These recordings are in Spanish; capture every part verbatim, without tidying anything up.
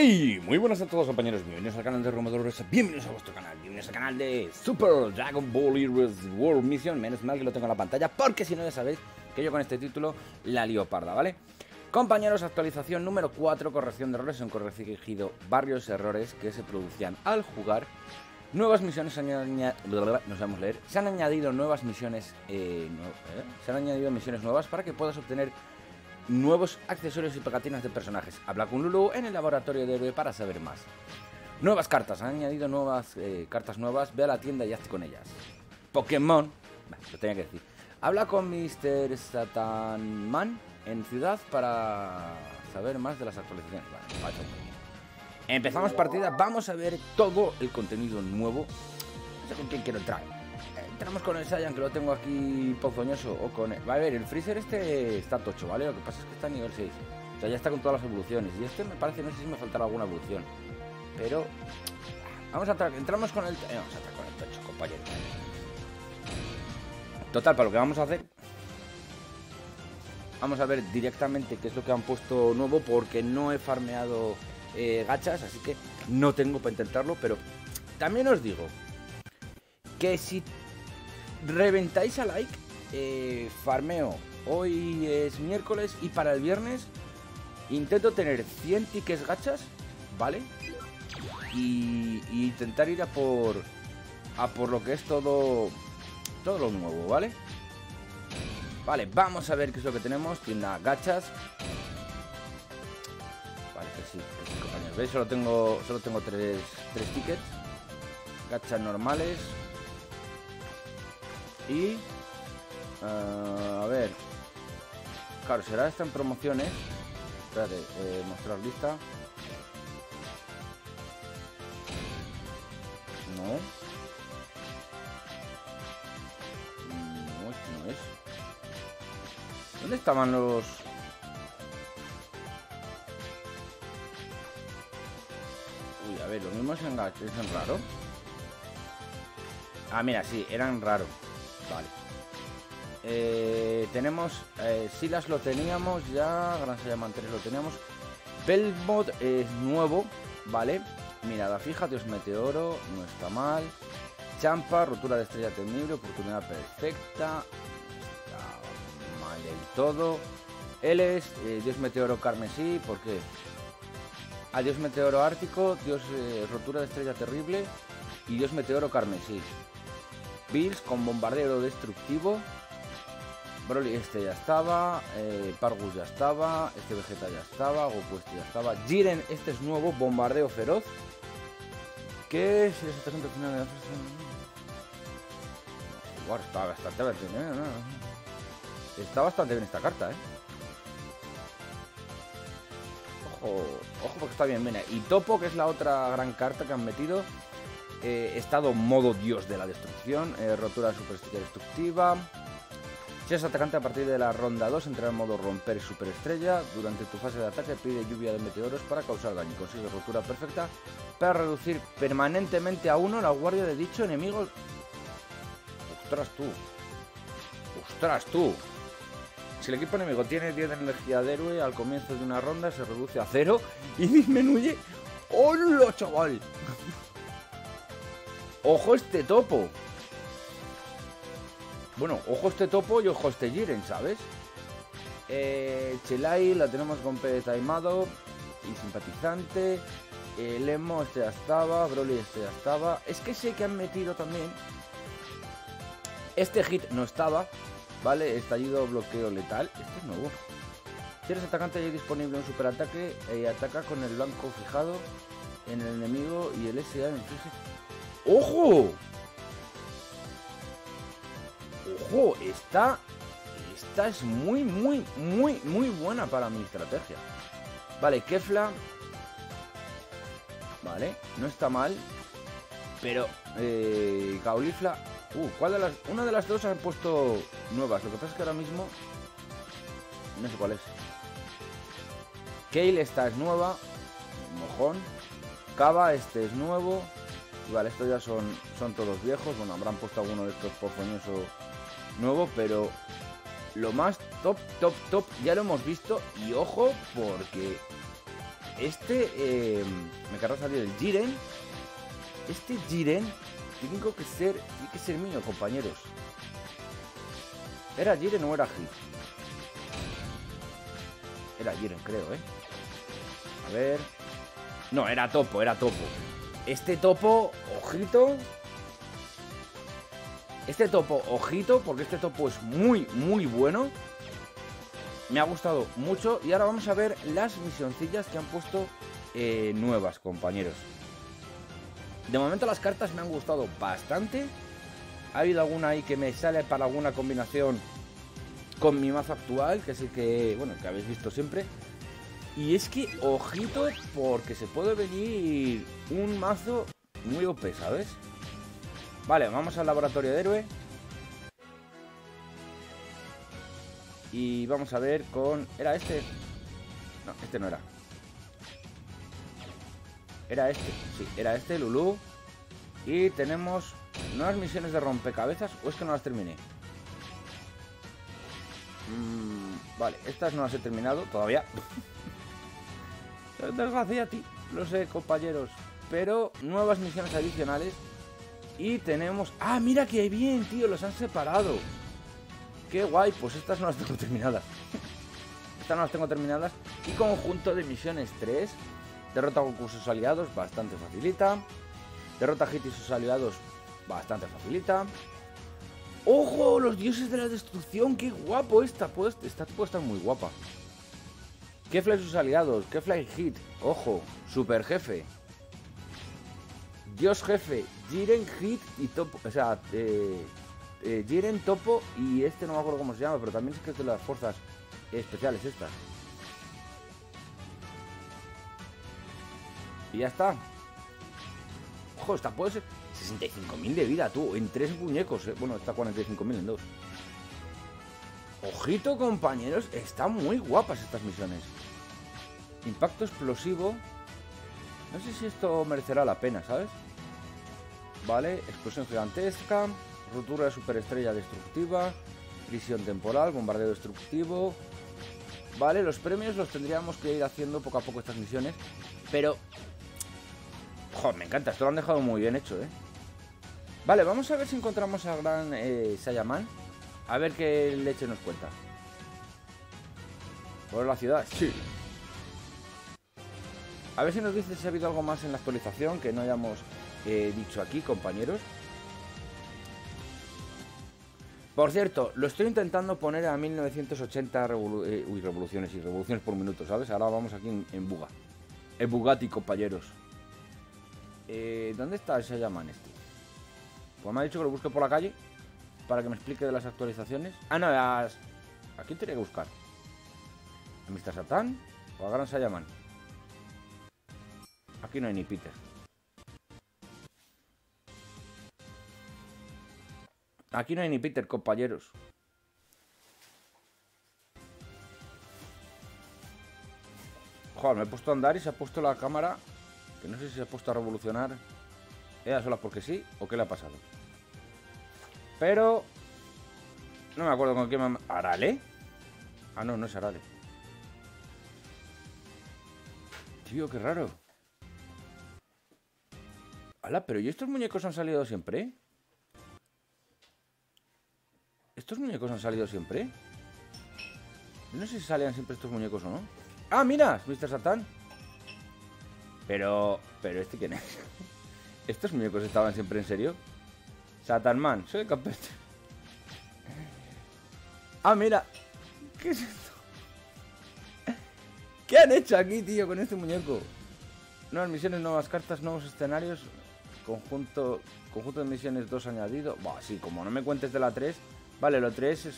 Hey, muy buenas a todos compañeros, bienvenidos al canal de Romodo Rosa, bienvenidos a vuestro canal, bienvenidos al canal de Super Dragon Ball Heroes World Mission. Menos mal que lo tengo en la pantalla, porque si no ya sabéis que yo con este título la lío parda, ¿vale? Compañeros, actualización número cuatro, corrección de errores. Han corregido varios errores que se producían al jugar. Nuevas misiones se han añadido, no sabemos leer, se han añadido nuevas misiones, eh, no, ¿eh? se han añadido misiones nuevas para que puedas obtener nuevos accesorios y pegatinas de personajes. Habla con Lulu en el laboratorio de héroe para saber más. Nuevas cartas, han añadido nuevas eh, cartas nuevas, ve a la tienda y hazte con ellas. Pokémon, bueno, lo tenía que decir. Habla con mister Satan Man en ciudad para saber más de las actualizaciones. Vale, vale. Empezamos partida, vamos a ver todo el contenido nuevo. No sé con quién quiero entrar. Entramos con el Saiyan, que lo tengo aquí pozoñoso, o con el... Va a ver, el Freezer este está tocho, ¿vale? Lo que pasa es que está a nivel seis. O sea, ya está con todas las evoluciones. Y este me parece, no sé si me faltará alguna evolución. Pero... Vamos a entrar, entramos con el... Eh, vamos a entrar con el tocho, compañero. Total, para lo que vamos a hacer... Vamos a ver directamente qué es lo que han puesto nuevo, porque no he farmeado eh, gachas, así que no tengo para intentarlo. Pero también os digo... que si reventáis a like, eh, farmeo. Hoy es miércoles y para el viernes intento tener cien tickets gachas, ¿vale? Y, y intentar ir a por a por lo que es todo todo lo nuevo, ¿vale? Vale, vamos a ver qué es lo que tenemos. Tienda gachas. Vale, que sí, que sí, compañeros. ¿Veis? Solo tengo, solo tengo tres, tres tickets. Gachas normales. Y, uh, a ver, claro, será esta en promociones. Espérate, eh, mostrar lista. No. No, esto no es. ¿Dónde estaban los...? Uy, a ver, lo mismo es en, es en raro. Ah, mira, sí, eran raros. Vale. Eh, tenemos... Eh, Silas lo teníamos ya. Gran Saiyaman tres lo teníamos. Belmod es nuevo. Vale. Mirada fija, Dios Meteoro. No está mal. Champa, rotura de estrella temible. Oportunidad perfecta. Está mal del todo. Él es eh, Dios Meteoro carmesí. ¿Por qué? A Dios Meteoro ártico. Dios eh, rotura de estrella terrible. Y Dios Meteoro carmesí. Bills con bombardero destructivo. Broly este ya estaba. eh, Pargus ya estaba. Este Vegeta ya estaba. Goku este ya estaba. Jiren este es nuevo. Bombardeo feroz. ¿Qué es? Está bastante bien. Está bastante bien esta carta, eh. Ojo, ojo porque está bien, mira. Y Topo, que es la otra gran carta que han metido. Eh, estado modo dios de la destrucción, eh, rotura superestrella destructiva. Si eres atacante a partir de la ronda dos, entra en modo romper superestrella. Durante tu fase de ataque pide lluvia de meteoros para causar daño. Consigue rotura perfecta para reducir permanentemente a uno la guardia de dicho enemigo. Ostras tú. Ostras tú. Si el equipo enemigo tiene diez de energía de héroe, al comienzo de una ronda se reduce a cero y disminuye. ¡Hola, chaval! ¡Ojo este Topo! Bueno, ojo este Topo y ojo este Jiren, ¿sabes? Eh, Chelai la tenemos con P taimado y simpatizante. Eh, Lemo este ya estaba. Broly este ya estaba. Es que sé que han metido también... Este Hit no estaba, ¿vale? Estallido bloqueo letal. Este es nuevo. Si eres atacante y disponible un superataque, eh, ataca con el blanco fijado en el enemigo y el S A en el fije. ¡Ojo! ¡Ojo! Esta, esta es muy, muy, muy, muy buena para mi estrategia. Vale, Kefla. Vale, no está mal. Pero, eh, Caulifla. Uh, ¿cuál de las...? Una de las dos han puesto nuevas. Lo que pasa es que ahora mismo... No sé cuál es. Kale, esta es nueva. Mojón. Kaba, este es nuevo. Vale, estos ya son, son todos viejos. Bueno, habrán puesto alguno de estos pozoñosos nuevos, pero lo más top, top, top ya lo hemos visto. Y ojo, porque Este, eh, me acaba de salir el Jiren. Este Jiren tengo que ser, tiene que ser mío, compañeros. ¿Era Jiren o era Hit? Era Jiren, creo, ¿eh? A ver... No, era Topo, era Topo. Este Topo, ojito. Este Topo, ojito, porque este Topo es muy, muy bueno. Me ha gustado mucho. Y ahora vamos a ver las misioncillas que han puesto eh, nuevas, compañeros. De momento las cartas me han gustado bastante. Ha habido alguna ahí que me sale para alguna combinación con mi mazo actual, que es el que, bueno, que habéis visto siempre. Y es que, ojito, porque se puede venir un mazo muy O P, ¿sabes? Vale, vamos al laboratorio de héroe. Y vamos a ver con... ¿Era este? No, este no era. Era este, sí, era este, Lulu. Y tenemos nuevas misiones de rompecabezas, o es que no las terminé. Mm, vale, estas no las he terminado todavía. Desgracia a ti, lo sé, compañeros. Pero nuevas misiones adicionales. Y tenemos... ¡Ah, mira qué bien, tío! Los han separado. ¡Qué guay! Pues estas no las tengo terminadas. Estas no las tengo terminadas. Y conjunto de misiones tres. Derrota a Goku y sus aliados, bastante facilita. Derrota a Hit y sus aliados, bastante facilita. ¡Ojo! Los dioses de la destrucción. ¡Qué guapo esta! Pues, esta puesta muy guapa. Kefla y sus aliados. Kefla y Hit. Ojo. Super jefe. Dios jefe. Jiren, Hit y Topo. O sea, eh... Eh, Jiren, Topo y este no me acuerdo cómo se llama, pero también es que es de las fuerzas especiales estas. Y ya está. Ojo, esta puede ser sesenta y cinco mil de vida, tú, en tres muñecos, ¿eh? Bueno, está cuarenta y cinco mil en dos. Ojito, compañeros, están muy guapas estas misiones. Impacto explosivo. No sé si esto merecerá la pena, ¿sabes? Vale, explosión gigantesca. Rotura de superestrella destructiva. Prisión temporal, bombardeo destructivo. Vale, los premios los tendríamos que ir haciendo poco a poco estas misiones. Pero... joder, me encanta, esto lo han dejado muy bien hecho, ¿eh? Vale, vamos a ver si encontramos al gran eh, Saiyaman. A ver qué leche nos cuenta. Por la ciudad, sí. A ver si nos dice si ha habido algo más en la actualización que no hayamos eh, dicho aquí, compañeros. Por cierto, lo estoy intentando poner a mil novecientos ochenta revolu eh, uy, revoluciones y revoluciones por minuto, ¿sabes? Ahora vamos aquí en, en Buga. En Bugatti, compañeros. Eh, ¿Dónde está ese Saiyaman este? Pues me ha dicho que lo busque por la calle para que me explique de las actualizaciones. Ah, no, las... ¿a quién tenía que buscar? ¿A mister Satan o a gran Saiyaman? Aquí no hay ni Peter. Aquí no hay ni Peter, compañeros. Joder, me he puesto a andar y se ha puesto la cámara. Que no sé si se ha puesto a revolucionar. ¿Era sola porque sí o qué le ha pasado? Pero... no me acuerdo con quién me... ¿Arale? Ah, no, no es Arale. Tío, qué raro. Hala, pero ¿y estos muñecos han salido siempre, eh? ¿Estos muñecos han salido siempre? No sé si salían siempre estos muñecos o no. ¡Ah, mira! mister Satan. Pero... ¿pero este quién es? ¿Estos muñecos estaban siempre en serio? Satan Man, soy el campeón. ¡Ah, mira! ¿Qué es esto? ¿Qué han hecho aquí, tío, con este muñeco? Nuevas misiones, nuevas cartas, nuevos escenarios. Conjunto... conjunto de misiones dos añadido. Buah, sí, como no me cuentes de la tres... Vale, lo tres es...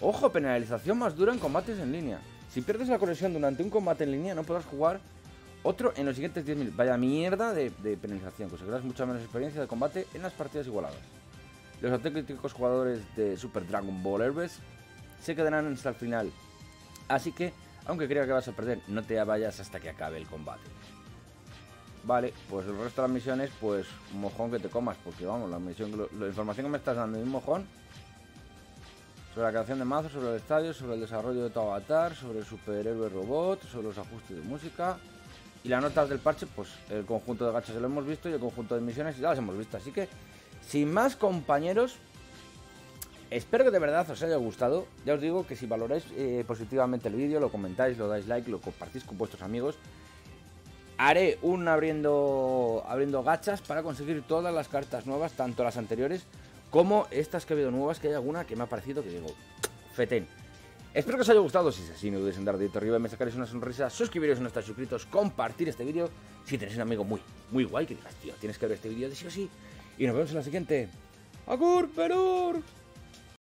Ojo, penalización más dura en combates en línea. Si pierdes la conexión durante un combate en línea, no podrás jugar otro en los siguientes diez minutos. Vaya mierda de, de penalización. Conseguirás mucha menos experiencia de combate en las partidas igualadas. Los auténticos jugadores de Super Dragon Ball Heroes se quedarán hasta el final. Así que, aunque creas que vas a perder, no te vayas hasta que acabe el combate. Vale, pues el resto de las misiones, pues mojón que te comas, porque vamos, la misión, lo, la información que me estás dando es un mojón. sobre la creación de mazos, sobre el estadio, sobre el desarrollo de tu avatar, sobre el superhéroe robot, sobre los ajustes de música. Y las notas del parche, pues el conjunto de gachas ya lo hemos visto y el conjunto de misiones ya las hemos visto. Así que, sin más, compañeros, espero que de verdad os haya gustado. Ya os digo que si valoráis eh, positivamente el vídeo, lo comentáis, lo dais like, lo compartís con vuestros amigos. Haré un abriendo, abriendo gachas para conseguir todas las cartas nuevas, tanto las anteriores como estas que he habido nuevas, que hay alguna que me ha parecido que digo, fetén. Espero que os haya gustado, si es así no dudéis en dar dedito arriba, me sacaréis una sonrisa, suscribiros si no estáis suscritos, compartir este vídeo si tenéis un amigo muy, muy guay que digas, tío, tienes que ver este vídeo de sí o sí. Y nos vemos en la siguiente. ¡Agur, perur!